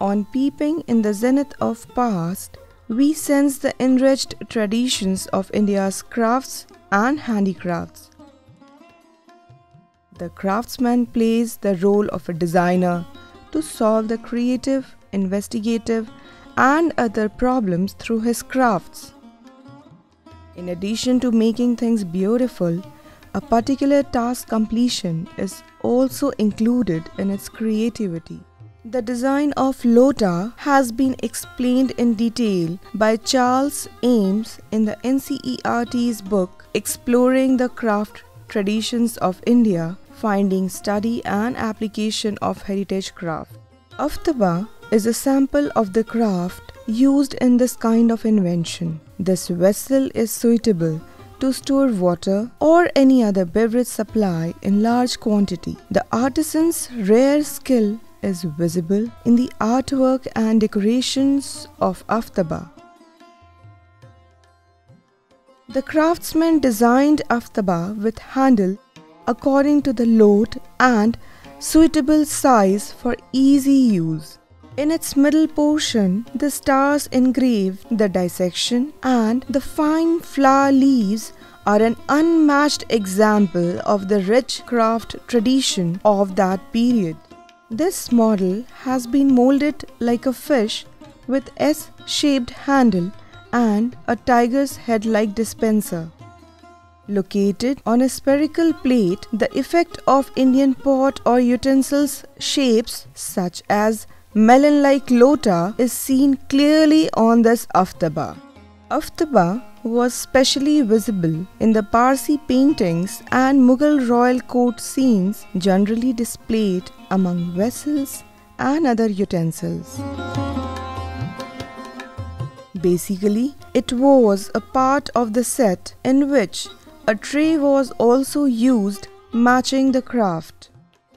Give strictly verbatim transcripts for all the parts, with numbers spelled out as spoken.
On peeping in the zenith of past, we sense the enriched traditions of India's crafts and handicrafts. The craftsman plays the role of a designer to solve the creative, investigative, and other problems through his crafts. In addition to making things beautiful, a particular task completion is also included in its creativity. The design of Lota has been explained in detail by Charles Ames in the N C E R T's book Exploring the Craft Traditions of India, Finding Study and Application of Heritage Craft. Aftaba is a sample of the craft used in this kind of invention. This vessel is suitable to store water or any other beverage supply in large quantity. The artisan's rare skill is visible in the artwork and decorations of aftaba. The craftsman designed aftaba with handle according to the lot and suitable size for easy use. In its middle portion, the stars engraved, the dissection and the fine flower leaves are an unmatched example of the rich craft tradition of that period. This model has been molded like a fish with S-shaped handle and a tiger's head-like dispenser. Located on a spherical plate, the effect of Indian pot or utensils shapes such as melon-like lota is seen clearly on this aftaba. Aftaba was specially visible in the Parsi paintings and Mughal royal court scenes generally displayed among vessels and other utensils. Basically, it was a part of the set in which a tray was also used, matching the craft.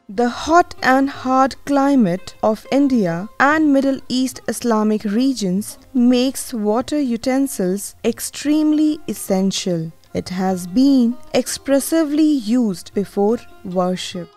The hot and hard climate of India and Middle East Islamic regions makes water utensils extremely essential. It has been expressively used before worship.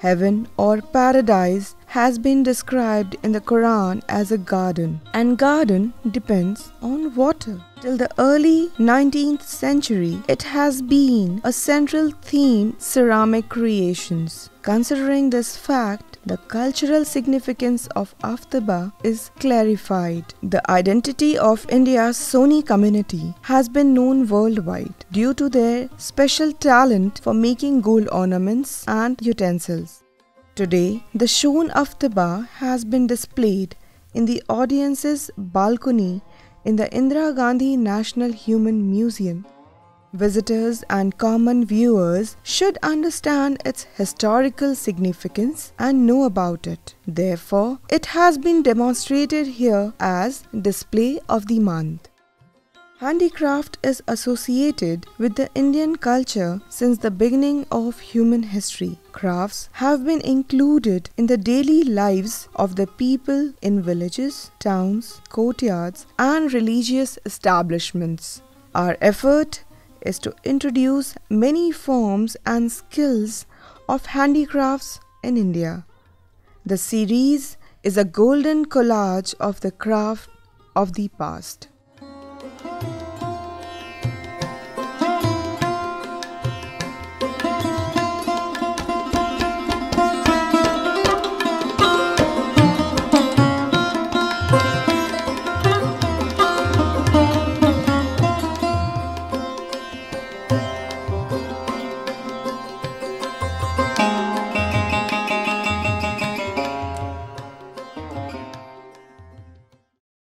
Heaven or paradise has been described in the Quran as a garden, and garden depends on water. Till the early nineteenth century, it has been a central theme in ceramic creations. Considering this fact, the cultural significance of aftaba is clarified. The identity of India's Soni community has been known worldwide due to their special talent for making gold ornaments and utensils. Today, the shown aftaba has been displayed in the audience's balcony in the Indira Gandhi National Human Museum. Visitors and common viewers should understand its historical significance and know about it. Therefore, it has been demonstrated here as display of the month. Handicraft is associated with the Indian culture since the beginning of human history. Crafts have been included in the daily lives of the people in villages, towns, courtyards, and religious establishments. Our effort is to introduce many forms and skills of handicrafts in India. The series is a golden collage of the craft of the past.